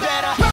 better.